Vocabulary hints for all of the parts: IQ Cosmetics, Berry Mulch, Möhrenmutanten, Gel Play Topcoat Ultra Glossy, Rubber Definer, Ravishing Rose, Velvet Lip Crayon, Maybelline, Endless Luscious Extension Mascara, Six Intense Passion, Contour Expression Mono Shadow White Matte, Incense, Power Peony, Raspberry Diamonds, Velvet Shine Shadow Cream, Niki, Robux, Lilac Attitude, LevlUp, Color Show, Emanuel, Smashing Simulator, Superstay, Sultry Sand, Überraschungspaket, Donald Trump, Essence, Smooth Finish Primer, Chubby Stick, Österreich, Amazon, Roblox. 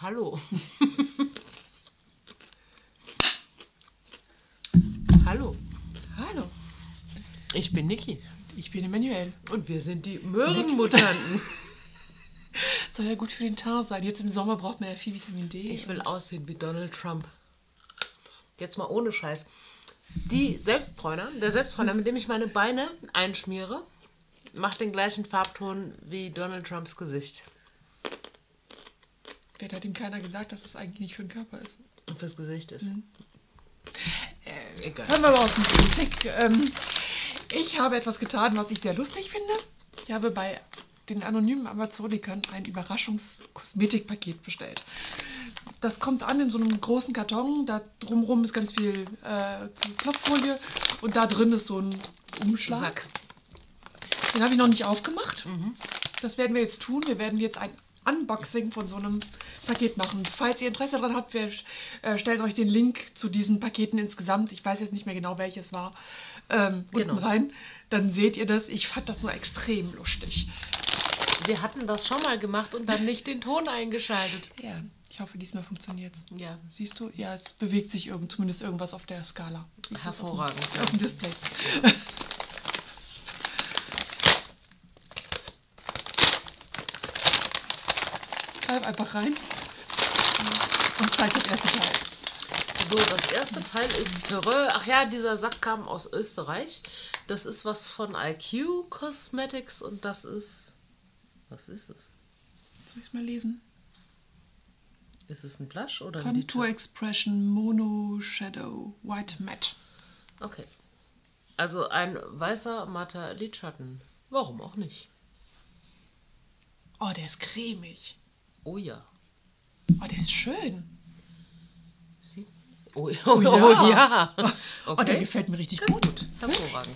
Hallo. Hallo. Hallo. Ich bin Niki. Ich bin Emanuel. Und wir sind die Möhrenmutanten. Das soll ja gut für den Teint sein. Jetzt im Sommer braucht man ja viel Vitamin D. Ich will aussehen wie Donald Trump. Jetzt mal ohne Scheiß. Der Selbstbräuner, mit dem ich meine Beine einschmiere, macht den gleichen Farbton wie Donald Trumps Gesicht. Vielleicht hat ihm keiner gesagt, dass es eigentlich nicht für den Körper ist. Und fürs Gesicht ist. Mhm. Egal. Hören wir mal auf die Politik. Ich habe etwas getan, was ich sehr lustig finde. Ich habe bei den anonymen Amazonikern ein Überraschungskosmetikpaket bestellt. Das kommt an in so einem großen Karton. Da drumherum ist ganz viel Klopffolie und da drin ist so ein Umschlag. Sack. Den habe ich noch nicht aufgemacht. Mhm. Das werden wir jetzt tun. Wir werden jetzt ein Unboxing von so einem Paket machen. Falls ihr Interesse daran habt, wir stellen euch den Link zu diesen Paketen insgesamt. Ich weiß jetzt nicht mehr genau, welches war. Unten rein. Dann seht ihr das. Ich fand das nur extrem lustig. Wir hatten das schon mal gemacht und dann nicht den Ton eingeschaltet. Ja, ich hoffe, diesmal funktioniert es. Ja. Siehst du? Ja, es bewegt sich zumindest irgendwas auf der Skala. Hervorragend. Auf dem Display. Ja. Schreib einfach rein und zeig das erste Teil. So, das erste Teil ist Terreux. Ach ja, dieser Sack kam aus Österreich. Das ist was von IQ Cosmetics und das ist... Was ist es? Soll ich es mal lesen? Ist es ein Blush oder ein Contour Expression Mono Shadow White Matte. Okay. Also ein weißer, matter Lidschatten. Warum auch nicht? Oh, der ist cremig. Oh ja. Oh, der ist schön. Sie? Oh ja. Okay. Oh, der gefällt mir richtig gut. Hervorragend.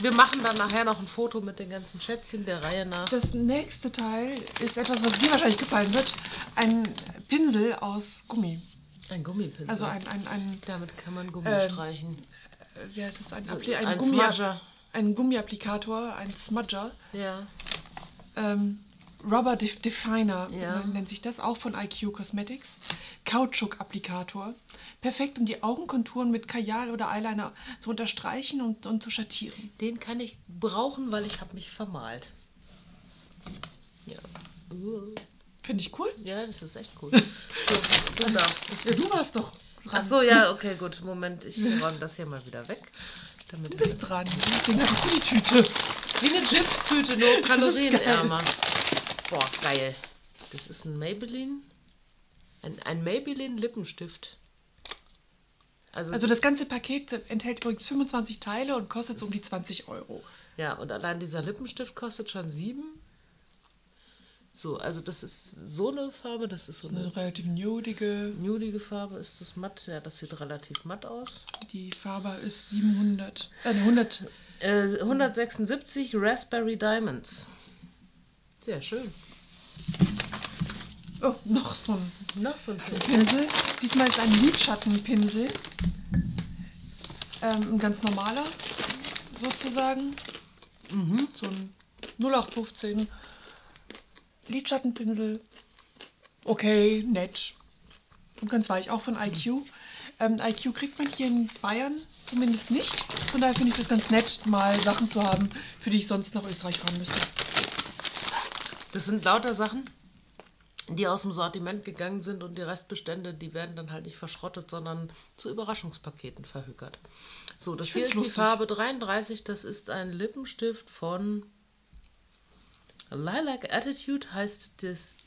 Wir machen dann nachher noch ein Foto mit den ganzen Schätzchen der Reihe nach. Das nächste Teil ist etwas, was dir wahrscheinlich gefallen wird. Ein Pinsel aus Gummi. Ein Gummipinsel. Also ein damit kann man Gummi streichen. Wie heißt das? Ein Gummiapplikator. Ein Gummiapplikator, ein Smudger. Ja. Rubber Definer, ja. Nennt sich das, auch von IQ Cosmetics. Kautschuk-Applikator. Perfekt, um die Augenkonturen mit Kajal oder Eyeliner zu unterstreichen und zu schattieren. Den kann ich brauchen, weil ich habe mich vermalt. Ja. Finde ich cool. Ja, das ist echt cool. So, du darfst. Du warst doch dran. Ach so, ja, okay, gut. Moment, ich räume das hier mal wieder weg. Damit du bist dran. Den habe ich für die Tüte. Wie eine Chips-Tüte, nur kalorienärmer. Boah, geil. Das ist ein Maybelline. Ein Maybelline Lippenstift. Also das ganze Paket enthält übrigens 25 Teile und kostet so um die 20 Euro. Ja, und allein dieser Lippenstift kostet schon 7. So, also das ist so eine Farbe, das ist so eine relativ nudige. Nudige Farbe ist das matt. Ja, das sieht relativ matt aus. Die Farbe ist 176 Raspberry Diamonds. Sehr schön. Oh, noch so ein Pinsel. Diesmal ist ein Lidschattenpinsel. Ein ganz normaler, sozusagen. Mhm. So ein 0815 Lidschattenpinsel. Okay, nett. Und ganz weich, auch von IQ. IQ kriegt man hier in Bayern zumindest nicht. Von daher finde ich das ganz nett, mal Sachen zu haben, für die ich sonst nach Österreich fahren müsste. Das sind lauter Sachen, die aus dem Sortiment gegangen sind und die Restbestände, die werden dann halt nicht verschrottet, sondern zu Überraschungspaketen verhökert. So, das hier ist lustig. Die Farbe 33, das ist ein Lippenstift von Lilac Attitude, heißt das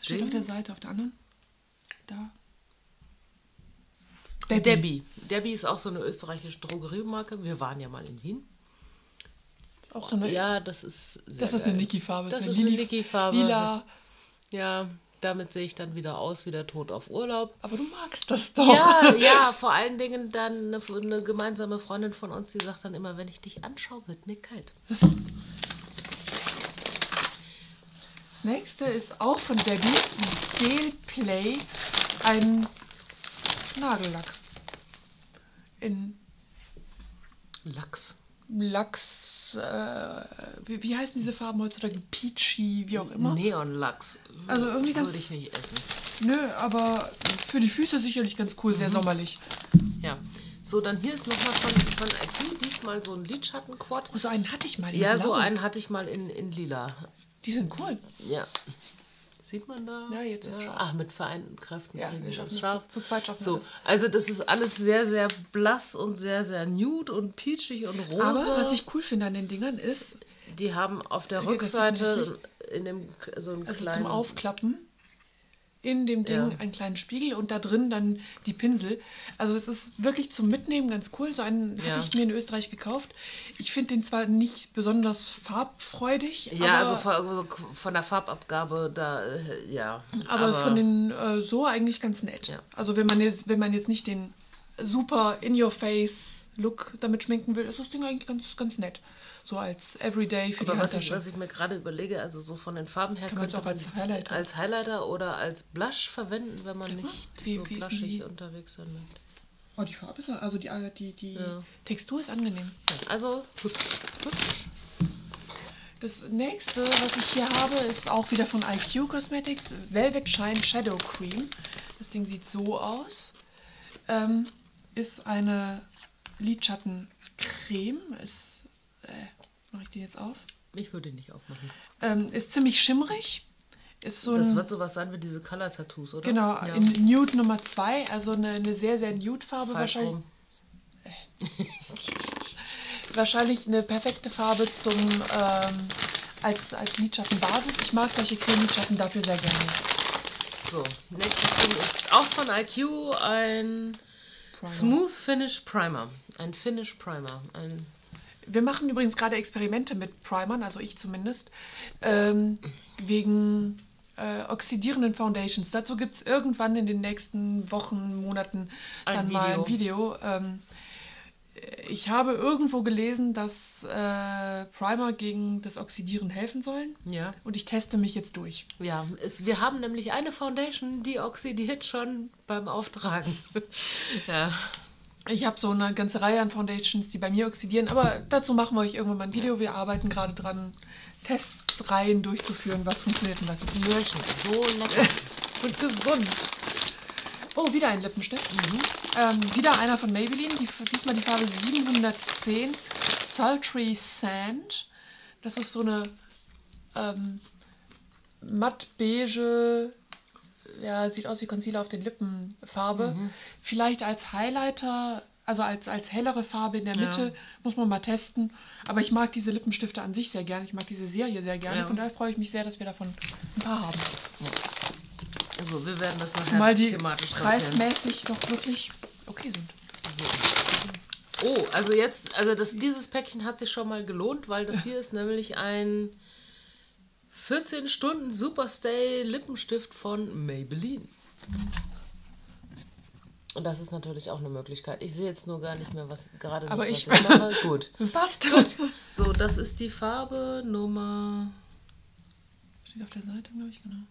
Steht auf der Seite, auf der anderen. Da. Debby. Debby ist auch so eine österreichische Drogeriemarke. Wir waren ja mal in Wien. Auch so eine, ja, das ist sehr Das geil. Ist eine Niki-Farbe. Das ist eine Niki-Farbe. Lila. Ja, damit sehe ich dann wieder aus wie der Tod auf Urlaub. Aber du magst das doch. Ja, ja, vor allen Dingen dann eine gemeinsame Freundin von uns, die sagt dann immer, wenn ich dich anschaue, wird mir kalt. Nächste ist auch von Debby, Gel Play, ein Nagellack. In Lachs. Lachs, wie heißen diese Farben heutzutage? Peachy, wie auch immer. Neonlachs. Also irgendwie ganz... Würde ich nicht essen. Nö, aber für die Füße sicherlich ganz cool, sehr sommerlich. Ja. So, dann hier ist nochmal von IQ diesmal so ein Lidschatten-Quad. Oh, so einen hatte ich mal in Lila. Ja, so einen hatte ich mal in Lila. Die sind cool. Ja. Sieht man da? Ja, jetzt ist scharf. Ach, mit vereinten Kräften. Ja, wir schaffen das scharf. Zu zweit schaffen wir das. Also das ist alles sehr, sehr blass und sehr, sehr nude und peachig und rosa. Aber was ich cool finde an den Dingern ist... Die haben auf der Rückseite in dem, so einen kleinen... Also zum Aufklappen in dem Ding einen kleinen Spiegel und da drin dann die Pinsel. Also es ist wirklich zum Mitnehmen ganz cool. So einen hatte ich mir in Österreich gekauft. Ich finde den zwar nicht besonders farbfreudig. Ja, aber also von der Farbabgabe da, ja. Aber von den so eigentlich ganz nett. Ja. Also wenn man jetzt nicht den super In-Your-Face-Look damit schminken will, ist das Ding eigentlich ganz nett. So als Everyday für die Handtasche. Aber was ich mir gerade überlege, also so von den Farben her, könnte man auch als Highlighter oder als Blush verwenden, wenn man nicht so blushig unterwegs sein möchte. Oh, die Farbe ist ja, also die Textur ist angenehm. Also hübsch. Das nächste, was ich hier habe, ist auch wieder von IQ Cosmetics, Velvet Shine Shadow Cream. Das Ding sieht so aus. Ist eine Lidschattencreme. Mache ich den jetzt auf? Ich würde den nicht aufmachen. Ist ziemlich schimmerig. Ist so das wird sowas sein wie diese Color-Tattoos, oder? Genau, ja. In Nude Nummer 2, also eine sehr, sehr Nude-Farbe wahrscheinlich. Wahrscheinlich eine perfekte Farbe zum als Lidschattenbasis. Ich mag solche Creme-Lidschatten dafür sehr gerne. So, nächstes Ding ist auch von IQ ein Primer. Smooth Finish Primer. Ein Finish Primer. Wir machen übrigens gerade Experimente mit Primern, also ich zumindest, wegen oxidierenden Foundations. Dazu gibt es irgendwann in den nächsten Wochen, Monaten mal ein Video. Ich habe irgendwo gelesen, dass Primer gegen das Oxidieren helfen sollen. Ja. Und ich teste mich jetzt durch. Ja, wir haben nämlich eine Foundation, die oxidiert schon beim Auftragen. Ja. Ich habe so eine ganze Reihe an Foundations, die bei mir oxidieren, aber dazu machen wir euch irgendwann mal ein Video. Wir arbeiten gerade dran, Testreihen durchzuführen, was funktioniert und was nicht. Möhrchen, so lecker und gesund. Oh, wieder ein Lippenstift. Wieder einer von Maybelline, diesmal die Farbe 710, Sultry Sand. Das ist so eine matt beige... Ja, sieht aus wie Concealer auf den Lippen Farbe. Vielleicht als Highlighter, also als hellere Farbe in der Mitte, muss man mal testen. Aber ich mag diese Lippenstifte an sich sehr gerne. Ich mag diese Serie sehr gerne. Ja. Von daher freue ich mich sehr, dass wir davon ein paar haben. Also wir werden das nachher mal thematisch preismäßig doch wirklich okay sind. So. Oh, also jetzt, dieses Päckchen hat sich schon mal gelohnt, weil das hier ist nämlich ein 14 Stunden Superstay Lippenstift von Maybelline. Und das ist natürlich auch eine Möglichkeit. Ich sehe jetzt nur gar nicht mehr, was gerade... Aber nicht, was ich... Aber gut. Passt. Gut. So, das ist die Farbe Nummer... Steht auf der Seite, glaube ich, genau.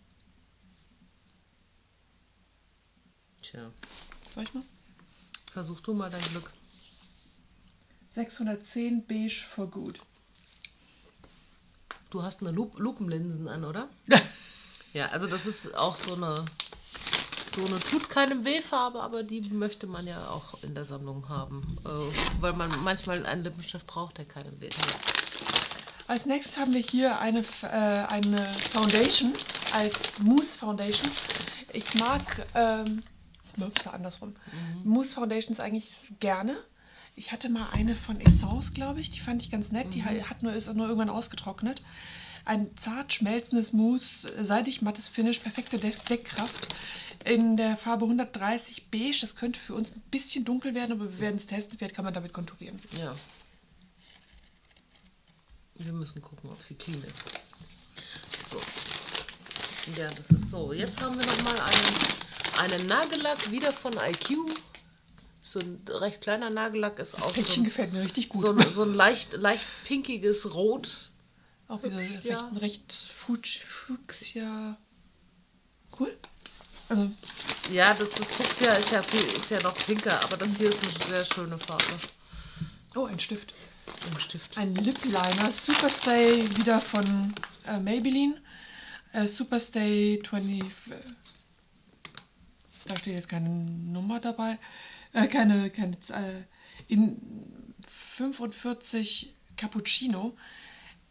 Tja. Soll ich mal? Versuch du mal dein Glück. 610 Beige for Good. Du hast eine Lupenlinsen an, oder? Ja, also das ist auch so eine tut keinem weh Farbe, aber die möchte man ja auch in der Sammlung haben, weil man manchmal einen Lippenstift braucht, der keinem weh tut. Als nächstes haben wir hier eine Foundation, als Mousse Foundation. Ich mag Mousse Foundations eigentlich gerne. Ich hatte mal eine von Essence, glaube ich. Die fand ich ganz nett. Die ist nur irgendwann ausgetrocknet. Ein zart schmelzendes Mousse, seidig mattes Finish, perfekte Deckkraft in der Farbe 130 Beige. Das könnte für uns ein bisschen dunkel werden, aber wir werden es testen. Vielleicht kann man damit konturieren. Ja. Wir müssen gucken, ob sie clean ist. So. Ja, das ist so. Jetzt haben wir nochmal einen Nagellack, wieder von IQ. So ein recht kleiner Nagellack ist auch. Das Päckchen gefällt mir richtig gut. So ein leicht pinkiges Rot. Auch wieder recht Fuchsia. Cool. Also. Ja, das Fuchsia ist ja noch pinker, aber das hier ist eine sehr schöne Farbe. Oh, ein Stift. Stift. Ein Lip Liner, Superstay, wieder von Maybelline. Superstay 20, da steht jetzt keine Nummer dabei, in 45 Cappuccino.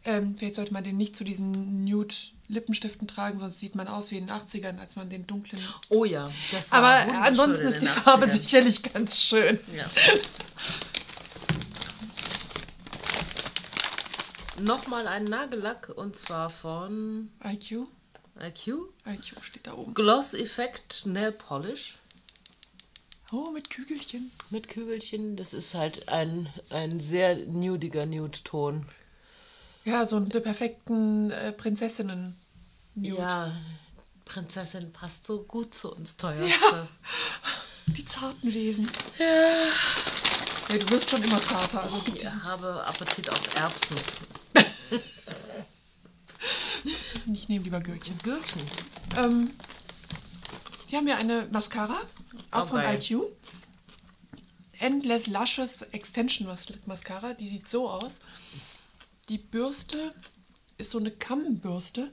Vielleicht sollte man den nicht zu diesen Nude Lippenstiften tragen, sonst sieht man aus wie in den 80ern, als man den dunklen... Oh ja, das war wunderschön. Aber ansonsten ist die Farbe sicherlich ganz schön. Ja. Nochmal ein Nagellack, und zwar von... IQ? IQ? IQ steht da oben. Gloss Effect Nail Polish. Oh, mit Kügelchen. Mit Kügelchen, das ist halt ein sehr nudiger Nude-Ton. Ja, so einen perfekten Prinzessinnen. -Nude. Ja, Prinzessin passt so gut zu uns, Teuerste. Ja, die zarten Wesen. Ja. Ja, du wirst schon immer zarter. Also ich habe Appetit auf Erbsen. Ich nehme lieber Gürkchen. Gürkchen. Die haben ja eine Mascara, auch von IQ. Endless Luscious Extension Mascara, die sieht so aus. Die Bürste ist so eine Kammbürste.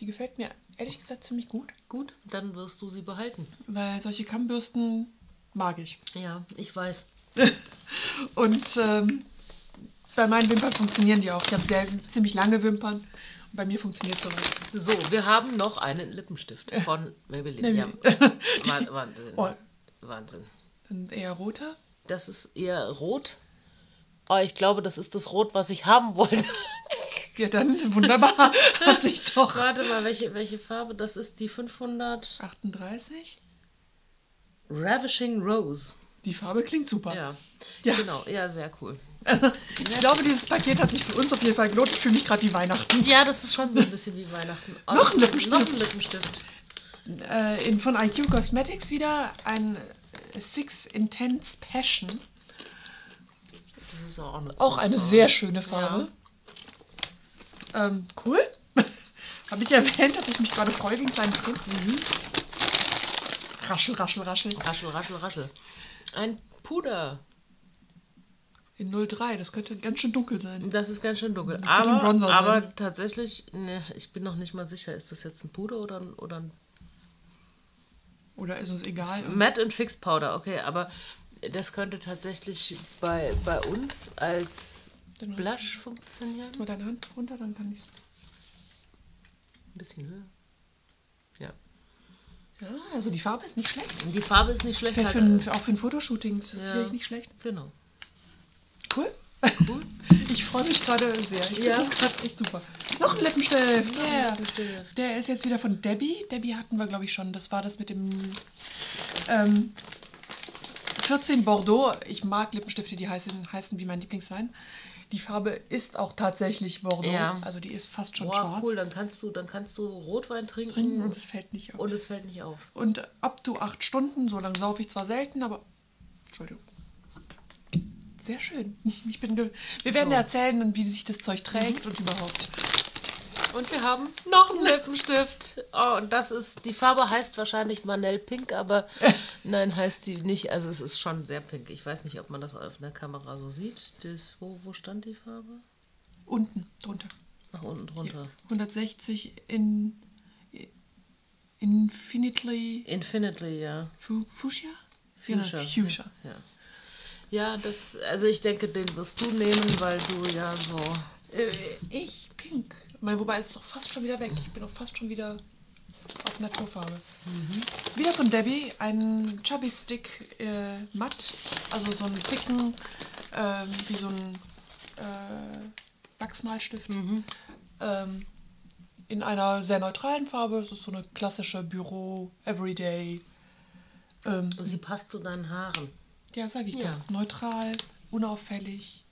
Die gefällt mir ehrlich gesagt ziemlich gut. Gut, dann wirst du sie behalten. Weil solche Kammbürsten mag ich. Ja, ich weiß. Und bei meinen Wimpern funktionieren die auch. Ich habe ziemlich lange Wimpern und bei mir funktioniert es so. So, wir haben noch einen Lippenstift von Maybelline. Ja, Wahnsinn. Oh. Wahnsinn. Dann eher roter? Das ist eher rot. Oh, ich glaube, das ist das Rot, was ich haben wollte. Ja, dann wunderbar. Hat sich doch. Warte mal, welche Farbe? Das ist die 538. Ravishing Rose. Die Farbe klingt super. Ja, ja. Genau. Ja, sehr cool. Ich glaube, dieses Paket hat sich für uns auf jeden Fall gelohnt. Ich fühle mich gerade wie Weihnachten. Ja, das ist schon so ein bisschen wie Weihnachten. Oh, noch ein Lippenstift. Noch ein Lippenstift. Von IQ Cosmetics wieder ein Six Intense Passion. Das ist auch eine sehr schöne Farbe. Ja. Cool. Habe ich erwähnt, dass ich mich gerade freue wie ein kleines Kind. Mhm. Raschel, raschel, raschel. Raschel, raschel, raschel. Ein Puder. In 03, das könnte ganz schön dunkel sein. Das ist ganz schön dunkel. Aber tatsächlich, ne, ich bin noch nicht mal sicher, ist das jetzt ein Puder oder ist es egal? Matte and Fixed Powder, okay, aber das könnte tatsächlich bei uns als Blush funktionieren. Tu mal deine Hand runter, dann kann ich es. Ein bisschen höher. Ja. Ah, also die Farbe ist nicht schlecht. Die Farbe ist nicht schlecht. Halt auch für ein Fotoshooting ist das hier nicht schlecht. Genau. Cool. Ich freue mich gerade sehr. Ich finde das gerade echt super. Noch ein Lippenstift. Yeah. Der ist jetzt wieder von Debby. Debby hatten wir, glaube ich, schon. Das war das mit dem 14 Bordeaux. Ich mag Lippenstifte, die heißen wie mein Lieblingswein. Die Farbe ist auch tatsächlich Bordeaux, also die ist fast schon schwarz. Cool, dann kannst du Rotwein trinken und es fällt nicht auf. Und ab zu 8 Stunden, so lange saufe ich zwar selten, aber Entschuldigung. Sehr schön. Wir werden erzählen, wie sich das Zeug trägt und überhaupt. Und wir haben noch einen Lippenstift. Oh, und das ist, die Farbe heißt wahrscheinlich Manel Pink, aber nein, heißt die nicht. Also es ist schon sehr pink. Ich weiß nicht, ob man das auf der Kamera so sieht. Das, wo stand die Farbe? Unten drunter. Ach, unten drunter. 160 Infinitely. Infinitely, ja. Fuchsia? Fuchsia. Ja. Ja, das, also ich denke, den wirst du nehmen, weil du ja so... Ich pink. Wobei, es ist doch fast schon wieder weg. Ich bin doch fast schon wieder auf Naturfarbe. Mhm. Wieder von Debby, ein Chubby Stick matt. Also so einen dicken, wie so ein Wachsmalstift. Mhm. In einer sehr neutralen Farbe. Es ist so eine klassische Büro, Everyday. Sie passt zu deinen Haaren. Ja, sag ich ja. Neutral, unauffällig.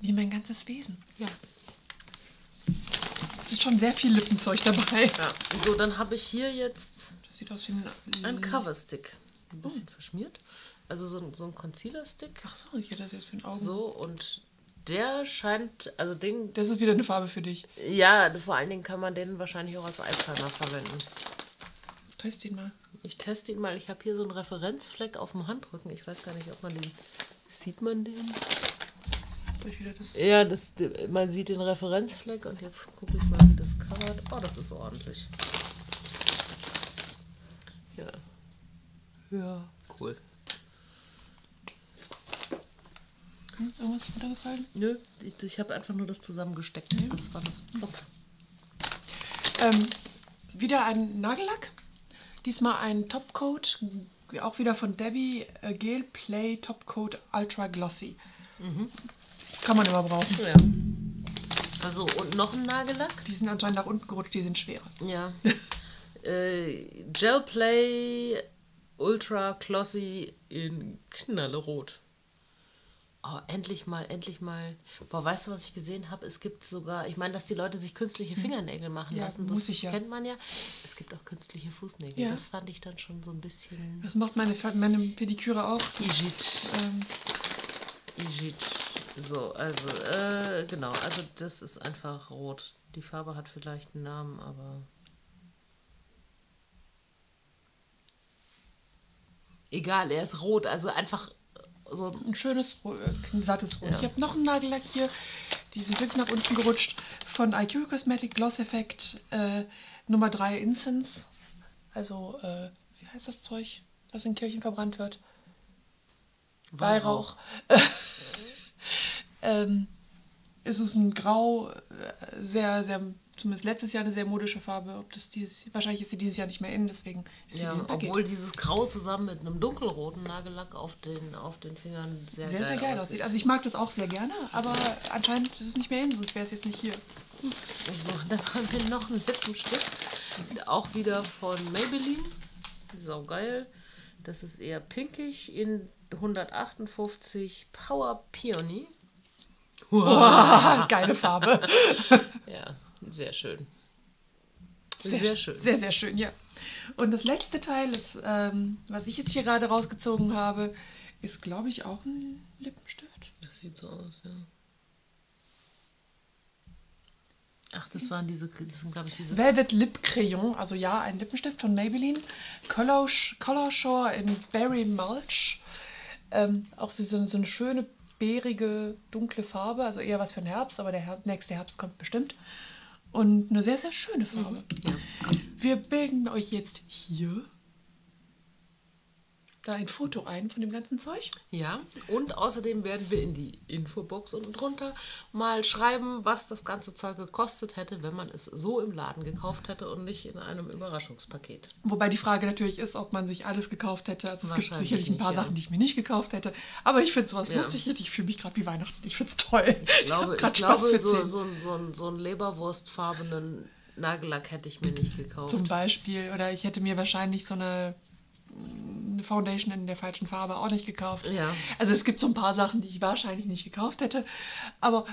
Wie mein ganzes Wesen. Ja. Es ist schon sehr viel Lippenzeug dabei. Ja. So, dann habe ich hier jetzt... Das sieht aus wie ein Coverstick. Ein bisschen verschmiert. Also so ein Concealer-Stick. Ach so, ich hätte das jetzt für den Augen. So, und der scheint... Also den... Das ist wieder eine Farbe für dich. Ja, vor allen Dingen kann man den wahrscheinlich auch als Eyeliner verwenden. Test ihn mal. Ich habe hier so einen Referenzfleck auf dem Handrücken. Ich weiß gar nicht, ob man den Sieht man den? Ja, das, man sieht den Referenzfleck und jetzt gucke ich mal, wie das covert. Oh, das ist ordentlich. Ja. Ja, cool. Ist irgendwas runtergefallen? Nö, ich habe einfach nur das zusammengesteckt. Ja. Das war das Plop. Wieder ein Nagellack. Diesmal ein Topcoat, auch wieder von Debby, Gel Play Topcoat Ultra Glossy. Mhm. Kann man immer brauchen. Ja. Also, und noch ein Nagellack? Die sind anscheinend nach unten gerutscht, die sind schwerer. Ja. Gel Play Ultra Glossy in Knallerot. Oh, endlich mal. Boah, weißt du, was ich gesehen habe? Es gibt sogar, ich meine, dass die Leute sich künstliche Fingernägel machen lassen. Das kennt man ja. Es gibt auch künstliche Fußnägel. Ja. Das fand ich dann schon so ein bisschen... Das macht meine Pediküre auch. Igit. So, also, genau. Also das ist einfach rot. Die Farbe hat vielleicht einen Namen, aber... Egal, er ist rot. Also einfach... So ein schönes, ein sattes Rot. Ja. Ich habe noch einen Nagellack hier, die sind wirklich nach unten gerutscht, von IQ Cosmetics Gloss Effect Nummer 3 Incense. Also, wie heißt das Zeug, was in Kirchen verbrannt wird? Weihrauch. Es ist ein Grau, sehr, zumindest letztes Jahr eine sehr modische Farbe. Ob das wahrscheinlich ist sie dieses Jahr nicht mehr in, deswegen ist sie dieses Paket. Obwohl dieses Grau zusammen mit einem dunkelroten Nagellack auf den Fingern sehr geil aussieht. Also ich mag das auch sehr gerne, aber anscheinend ist es nicht mehr in, sonst wäre es jetzt nicht hier. So, dann haben wir noch einen Lippenstift. Auch wieder von Maybelline. Sau geil. Das ist eher pinkig in 158 Power Peony. Wow, geile Farbe. Ja. Sehr schön. Sehr schön. Sehr, sehr schön, ja. Und das letzte Teil, ist, was ich jetzt hier gerade rausgezogen habe, ist, glaube ich, auch ein Lippenstift. Das sieht so aus, ja. Ach, das sind, glaube ich, diese... Velvet Lip Crayon, also ja, ein Lippenstift von Maybelline. Color Show in Berry Mulch. Auch für so eine schöne, bärige, dunkle Farbe. Also eher was für den Herbst, aber der nächste Herbst kommt bestimmt. Und eine sehr, sehr schöne Farbe. Ja. Wir bilden euch jetzt hier da ein Foto ein von dem ganzen Zeug. Ja, und außerdem werden wir in die Infobox unten drunter mal schreiben, was das ganze Zeug gekostet hätte, wenn man es so im Laden gekauft hätte und nicht in einem Überraschungspaket. Wobei die Frage natürlich ist, ob man sich alles gekauft hätte. Also es gibt sicherlich ein paar Sachen, die ich mir nicht gekauft hätte. Aber ich finde sowas lustig. Ich fühle mich gerade wie Weihnachten. Ich finde es toll. Ich glaube so einen leberwurstfarbenen Nagellack hätte ich mir nicht gekauft. Zum Beispiel. Oder ich hätte mir wahrscheinlich so eine Foundation in der falschen Farbe auch nicht gekauft. Ja. Also es gibt so ein paar Sachen, die ich wahrscheinlich nicht gekauft hätte. Aber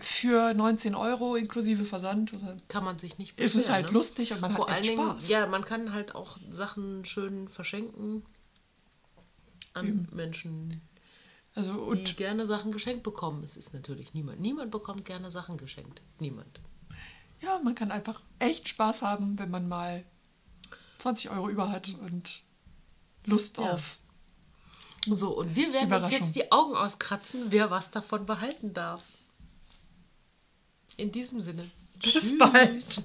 für 19 € inklusive Versand kann man sich nicht beschweren. Ist es halt lustig und man hat echt Spaß. Ja, man kann halt auch Sachen schön verschenken an Menschen, die gerne Sachen geschenkt bekommen. Es ist natürlich niemand. Niemand bekommt gerne Sachen geschenkt. Niemand. Ja, man kann einfach echt Spaß haben, wenn man mal 20 € über hat und Lust auf. So, und wir werden uns jetzt die Augen auskratzen, wer was davon behalten darf. In diesem Sinne. Bis bald.